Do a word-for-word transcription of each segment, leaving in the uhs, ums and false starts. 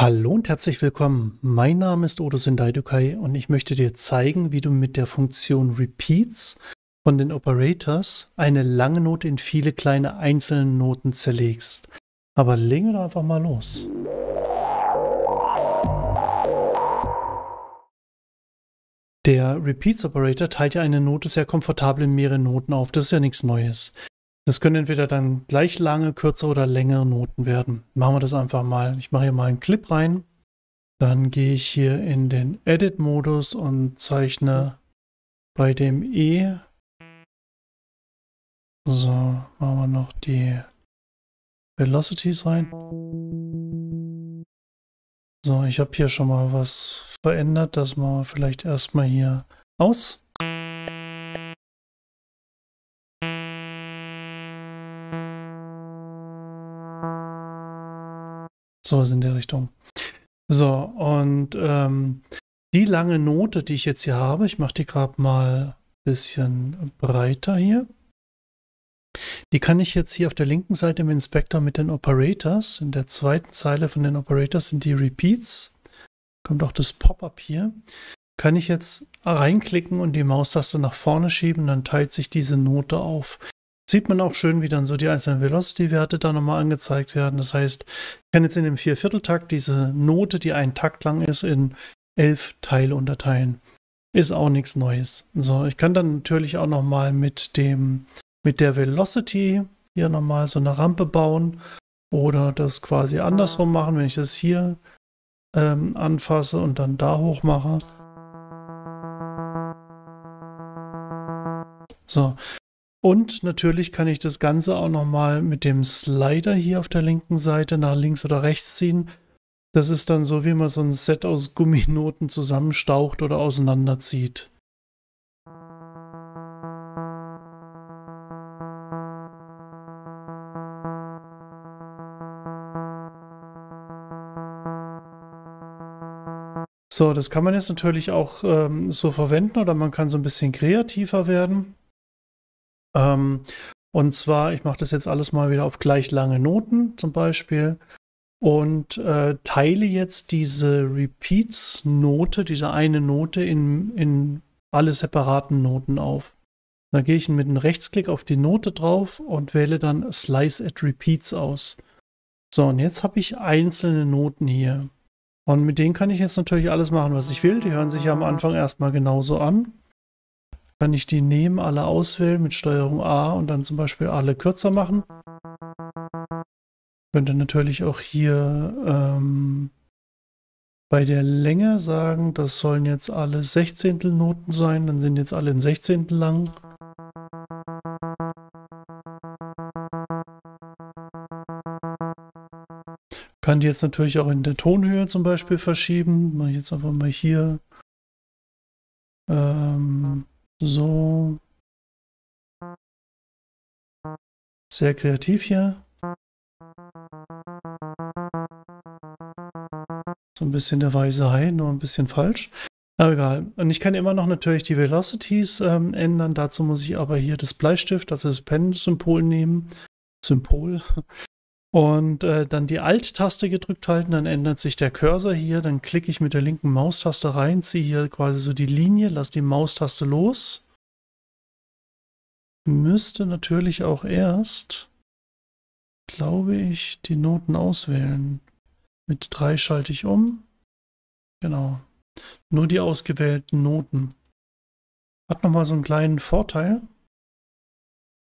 Hallo und herzlich willkommen, mein Name ist Odo Sendaidokai und ich möchte dir zeigen, wie du mit der Funktion Repeats von den Operators eine lange Note in viele kleine einzelne Noten zerlegst. Aber legen wir doch einfach mal los. Der Repeats Operator teilt ja eine Note sehr komfortabel in mehrere Noten auf, das ist ja nichts Neues. Das können entweder dann gleich lange, kürzer oder längere Noten werden. Machen wir das einfach mal. Ich mache hier mal einen Clip rein. Dann gehe ich hier in den Edit-Modus und zeichne bei dem E. So, machen wir noch die Velocities rein. So, ich habe hier schon mal was verändert. Das machen wir vielleicht erstmal hier aus. Sowas in der Richtung. So, und ähm, die lange Note, die ich jetzt hier habe, ich mache die gerade mal ein bisschen breiter hier. Die kann ich jetzt hier auf der linken Seite im Inspector mit den Operators, in der zweiten Zeile von den Operators sind die Repeats, kommt auch das Pop-up hier, kann ich jetzt reinklicken und die Maustaste nach vorne schieben, dann teilt sich diese Note auf. Sieht man auch schön, wie dann so die einzelnen Velocity-Werte da nochmal angezeigt werden. Das heißt, ich kann jetzt in dem Viervierteltakt diese Note, die einen Takt lang ist, in elf Teile unterteilen. Ist auch nichts Neues. So, ich kann dann natürlich auch nochmal mit dem, mit der Velocity hier nochmal so eine Rampe bauen oder das quasi andersrum machen, wenn ich das hier ähm, anfasse und dann da hoch mache. So. Und natürlich kann ich das Ganze auch nochmal mit dem Slider hier auf der linken Seite nach links oder rechts ziehen. Das ist dann so, wie man so ein Set aus Gumminoten zusammenstaucht oder auseinanderzieht. So, das kann man jetzt natürlich auch ähm, so verwenden oder man kann so ein bisschen kreativer werden. Und zwar, ich mache das jetzt alles mal wieder auf gleich lange Noten zum Beispiel und äh, teile jetzt diese Repeats-Note, diese eine Note in, in alle separaten Noten auf. Dann gehe ich mit einem Rechtsklick auf die Note drauf und wähle dann Slice at Repeats aus. So, und jetzt habe ich einzelne Noten hier. Und mit denen kann ich jetzt natürlich alles machen, was ich will. Die hören sich ja am Anfang erstmal genauso an. Kann ich die nehmen, alle auswählen mit Steuerung A und dann zum Beispiel alle kürzer machen. Ich könnte natürlich auch hier ähm, bei der Länge sagen, das sollen jetzt alle Sechzehntelnoten sein, dann sind jetzt alle in Sechzehntel lang. Kann die jetzt natürlich auch in der Tonhöhe zum Beispiel verschieben. Mache ich jetzt einfach mal hier. Ähm, So. Sehr kreativ hier. So ein bisschen der weiße Hai, nur ein bisschen falsch. Aber egal. Und ich kann immer noch natürlich die Velocities ähm, ändern. Dazu muss ich aber hier das Bleistift, also das Pen-Symbol nehmen. Symbol. Und äh, dann die Alt-Taste gedrückt halten. Dann ändert sich der Cursor hier. Dann klicke ich mit der linken Maustaste rein, ziehe hier quasi so die Linie, lasse die Maustaste los. Müsste natürlich auch erst, glaube ich, die Noten auswählen. Mit drei schalte ich um. Genau. Nur die ausgewählten Noten. Hat nochmal so einen kleinen Vorteil.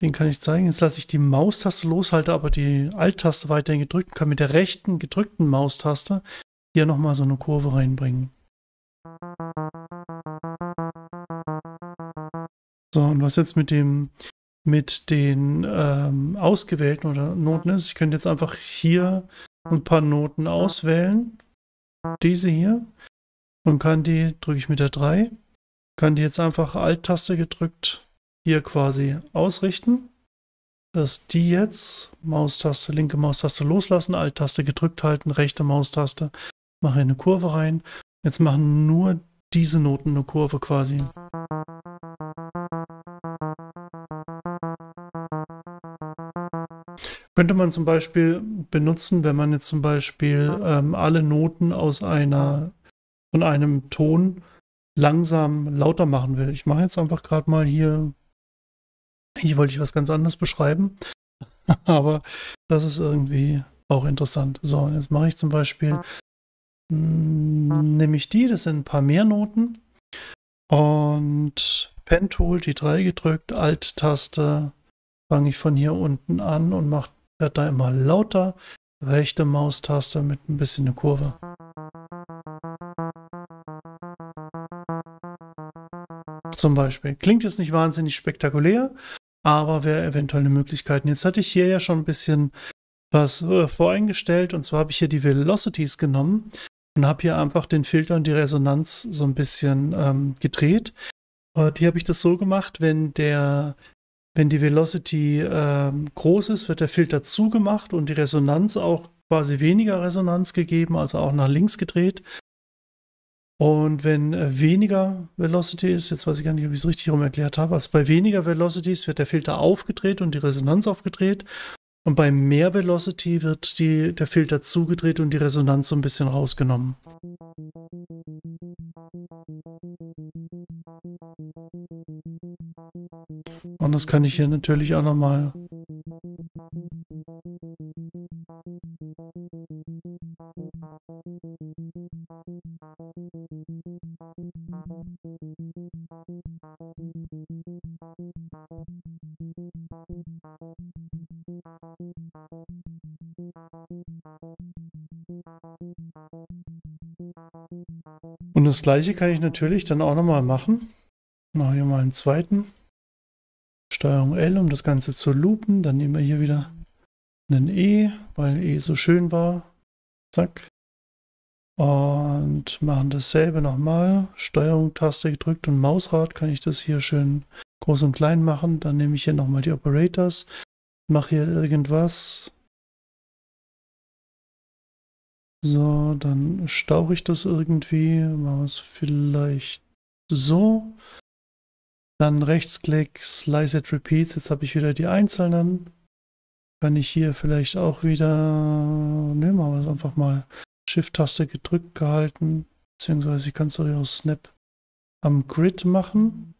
Den kann ich zeigen. Jetzt lasse ich die Maustaste los, halte aber die Alt-Taste weiterhin gedrückt und kann mit der rechten gedrückten Maustaste hier nochmal so eine Kurve reinbringen. So, und was jetzt mit dem mit den ähm, ausgewählten oder Noten ist, ich könnte jetzt einfach hier ein paar Noten auswählen. Diese hier. Und kann die, drücke ich mit der drei, kann die jetzt einfach Alt-Taste gedrückt hier quasi ausrichten, dass die jetzt Maustaste, linke Maustaste loslassen, Alt-Taste gedrückt halten, rechte Maustaste, mache eine Kurve rein. Jetzt machen nur diese Noten eine Kurve quasi. Könnte man zum Beispiel benutzen, wenn man jetzt zum Beispiel ähm, alle Noten aus einer, von einem Ton langsam lauter machen will. Ich mache jetzt einfach gerade mal hier, hier wollte ich was ganz anderes beschreiben, aber das ist irgendwie auch interessant. So, jetzt mache ich zum Beispiel, nehme ich die, das sind ein paar mehr Noten und Pen-Tool, die drei gedrückt, Alt-Taste, fange ich von hier unten an und mache da immer lauter, rechte Maustaste mit ein bisschen eine Kurve. Zum Beispiel. Klingt jetzt nicht wahnsinnig spektakulär, aber wäre eventuell eine Möglichkeit. Jetzt hatte ich hier ja schon ein bisschen was äh, voreingestellt, und zwar habe ich hier die Velocities genommen und habe hier einfach den Filter und die Resonanz so ein bisschen ähm, gedreht. Und hier habe ich das so gemacht, wenn der wenn die Velocity äh, groß ist, wird der Filter zugemacht und die Resonanz auch quasi weniger Resonanz gegeben, also auch nach links gedreht. Und wenn weniger Velocity ist, jetzt weiß ich gar nicht, ob ich es richtig rum erklärt habe, also bei weniger Velocities wird der Filter aufgedreht und die Resonanz aufgedreht. Und bei mehr Velocity wird die, der Filter zugedreht und die Resonanz so ein bisschen rausgenommen. Und das kann ich hier natürlich auch nochmal und das gleiche kann ich natürlich dann auch nochmal machen. Mache hier mal einen zweiten. Steuerung L, um das Ganze zu loopen. Dann nehmen wir hier wieder einen E, weil E so schön war. Zack. Und machen dasselbe nochmal. Steuerung, Taste gedrückt und Mausrad kann ich das hier schön groß und klein machen. Dann nehme ich hier nochmal die Operators. Mache hier irgendwas. So, dann stauche ich das irgendwie. Machen wir es vielleicht so. Dann Rechtsklick, Slice it Repeats. Jetzt habe ich wieder die einzelnen. Kann ich hier vielleicht auch wieder... Ne, machen wir es einfach mal. Shift-Taste gedrückt gehalten. Beziehungsweise ich kann es auch Snap am Grid machen.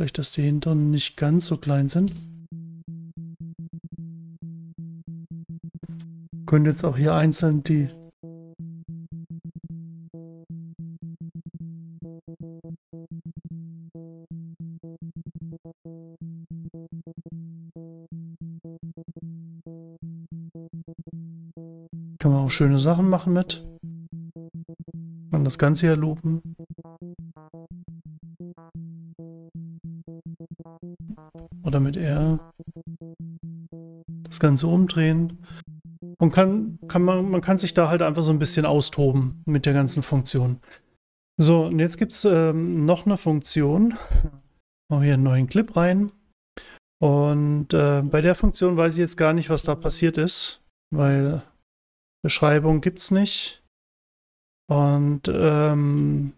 Vielleicht, dass die hinteren nicht ganz so klein sind. Könnte jetzt auch hier einzeln die... Kann man auch schöne Sachen machen mit. Kann das Ganze hier loopen. Oder mit R. Das Ganze umdrehen. Und kann, kann man, man kann sich da halt einfach so ein bisschen austoben mit der ganzen Funktion. So, und jetzt gibt es ähm, noch eine Funktion. Machen wir hier einen neuen Clip rein. Und äh, bei der Funktion weiß ich jetzt gar nicht, was da passiert ist, weil... Beschreibung gibt es nicht. Und ähm,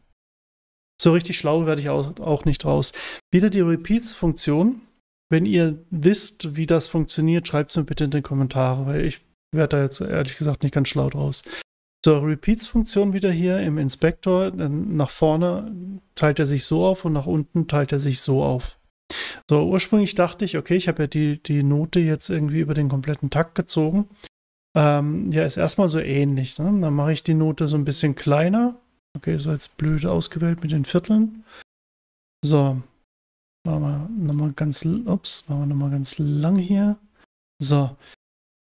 so richtig schlau werde ich auch, auch nicht raus. Wieder die Repeats-Funktion. Wenn ihr wisst, wie das funktioniert, schreibt es mir bitte in die Kommentare, weil ich werde da jetzt ehrlich gesagt nicht ganz schlau draus. So, Repeats-Funktion wieder hier im Inspektor. Nach vorne teilt er sich so auf und nach unten teilt er sich so auf. So, ursprünglich dachte ich, okay, ich habe ja die, die Note jetzt irgendwie über den kompletten Takt gezogen. Ähm, ja, ist erstmal so ähnlich. Ne? Dann mache ich die Note so ein bisschen kleiner. Okay, ist jetzt blöd ausgewählt mit den Vierteln. So, machen wir nochmal ganz, ups, machen wir nochmal ganz lang hier. So,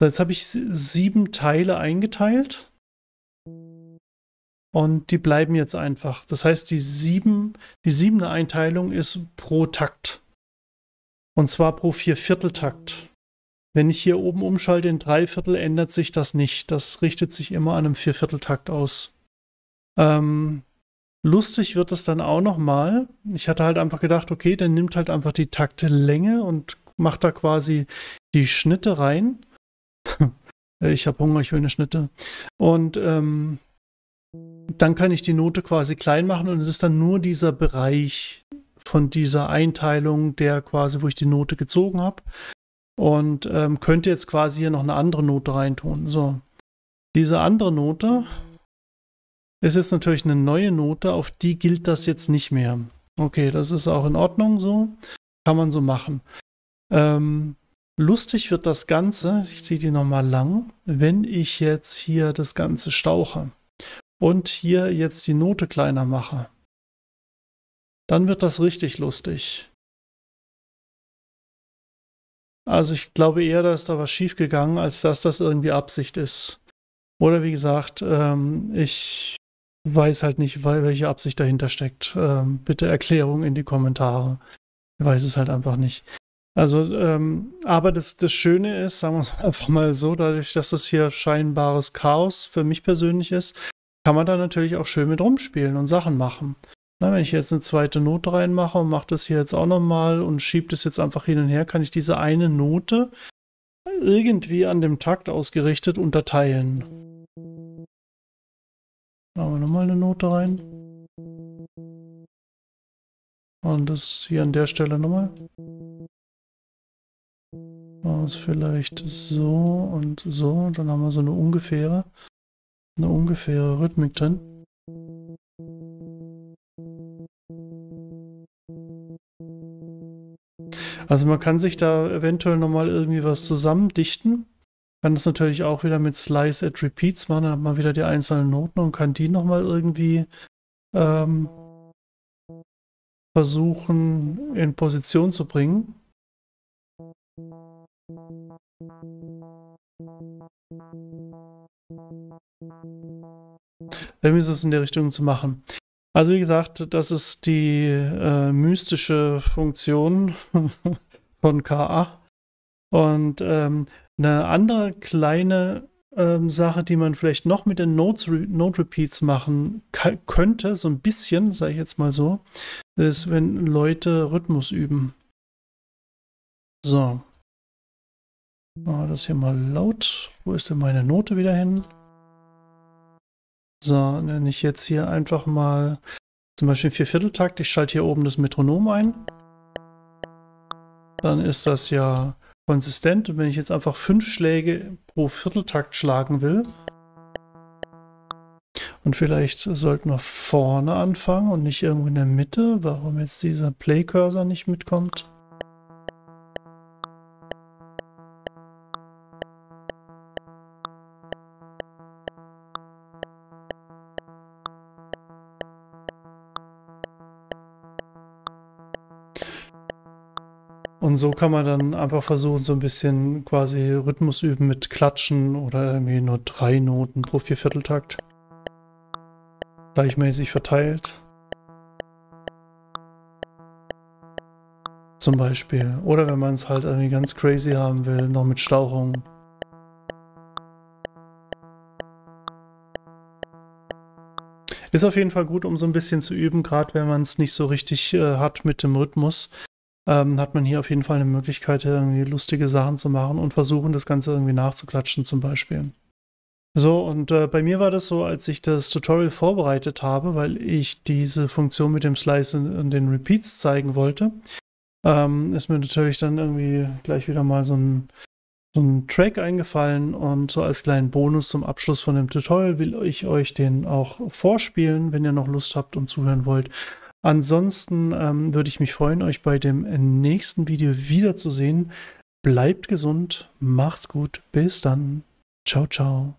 jetzt habe ich sieben Teile eingeteilt. Und die bleiben jetzt einfach. Das heißt, die sieben, die siebene Einteilung ist pro Takt. Und zwar pro Viervierteltakt. Wenn ich hier oben umschalte in Dreiviertel, ändert sich das nicht. Das richtet sich immer an einem Viervierteltakt aus. Ähm, lustig wird es dann auch nochmal. Ich hatte halt einfach gedacht, okay, dann nimmt halt einfach die Taktlänge und macht da quasi die Schnitte rein. Ich habe Hunger, ich will eine Schnitte. Und ähm, dann kann ich die Note quasi klein machen und es ist dann nur dieser Bereich von dieser Einteilung, der quasi, wo ich die Note gezogen habe. und ähm, könnte jetzt quasi hier noch eine andere Note reintun. So, diese andere Note ist jetzt natürlich eine neue Note, auf die gilt das jetzt nicht mehr. Okay, das ist auch in Ordnung so, kann man so machen. Ähm, lustig wird das Ganze, ich ziehe die nochmal lang, wenn ich jetzt hier das Ganze stauche und hier jetzt die Note kleiner mache. Dann wird das richtig lustig. Also ich glaube eher, da ist da was schief gegangen, als dass das irgendwie Absicht ist. Oder wie gesagt, ähm, ich weiß halt nicht, welche Absicht dahinter steckt. Ähm, bitte Erklärung in die Kommentare. Ich weiß es halt einfach nicht. Also, ähm, aber das, das Schöne ist, sagen wir es einfach mal so, dadurch, dass das hier scheinbares Chaos für mich persönlich ist, kann man da natürlich auch schön mit rumspielen und Sachen machen. Na, wenn ich jetzt eine zweite Note reinmache und mache das hier jetzt auch nochmal und schiebe das jetzt einfach hin und her, kann ich diese eine Note irgendwie an dem Takt ausgerichtet unterteilen. Machen wir nochmal eine Note rein. Und das hier an der Stelle nochmal. Machen wir es vielleicht so und so. Und dann haben wir so eine ungefähre, eine ungefähre Rhythmik drin. Also man kann sich da eventuell nochmal irgendwie was zusammendichten. Kann das natürlich auch wieder mit Slice at Repeats machen. Dann hat man wieder die einzelnen Noten und kann die nochmal irgendwie ähm, versuchen in Position zu bringen. Irgendwie so in der Richtung zu machen. Also wie gesagt, das ist die äh, mystische Funktion von K acht. Und ähm, eine andere kleine ähm, Sache, die man vielleicht noch mit den Notes, Note Repeats machen könnte, so ein bisschen, sage ich jetzt mal so, ist, wenn Leute Rhythmus üben. So. Machen wir das hier mal laut. Wo ist denn meine Note wieder hin? So, wenn ich jetzt hier einfach mal zum Beispiel Viervierteltakt, ich schalte hier oben das Metronom ein, dann ist das ja konsistent. Und wenn ich jetzt einfach fünf Schläge pro Vierteltakt schlagen will, und vielleicht sollten wir vorne anfangen und nicht irgendwo in der Mitte, warum jetzt dieser Play-Cursor nicht mitkommt. Und so kann man dann einfach versuchen, so ein bisschen quasi Rhythmus üben mit Klatschen oder irgendwie nur drei Noten pro Viervierteltakt. Gleichmäßig verteilt. Zum Beispiel. Oder wenn man es halt irgendwie ganz crazy haben will, noch mit Stauchung. Ist auf jeden Fall gut, um so ein bisschen zu üben, gerade wenn man es nicht so richtig äh, hat mit dem Rhythmus. Ähm, hat man hier auf jeden Fall eine Möglichkeit, irgendwie lustige Sachen zu machen und versuchen, das Ganze irgendwie nachzuklatschen zum Beispiel. So, und äh, bei mir war das so, als ich das Tutorial vorbereitet habe, weil ich diese Funktion mit dem Slice und den Repeats zeigen wollte, ähm, ist mir natürlich dann irgendwie gleich wieder mal so ein, so ein Track eingefallen, und so als kleinen Bonus zum Abschluss von dem Tutorial will ich euch den auch vorspielen, wenn ihr noch Lust habt und zuhören wollt. Ansonsten ähm, würde ich mich freuen, euch bei dem nächsten Video wiederzusehen. Bleibt gesund, macht's gut, bis dann. Ciao, ciao.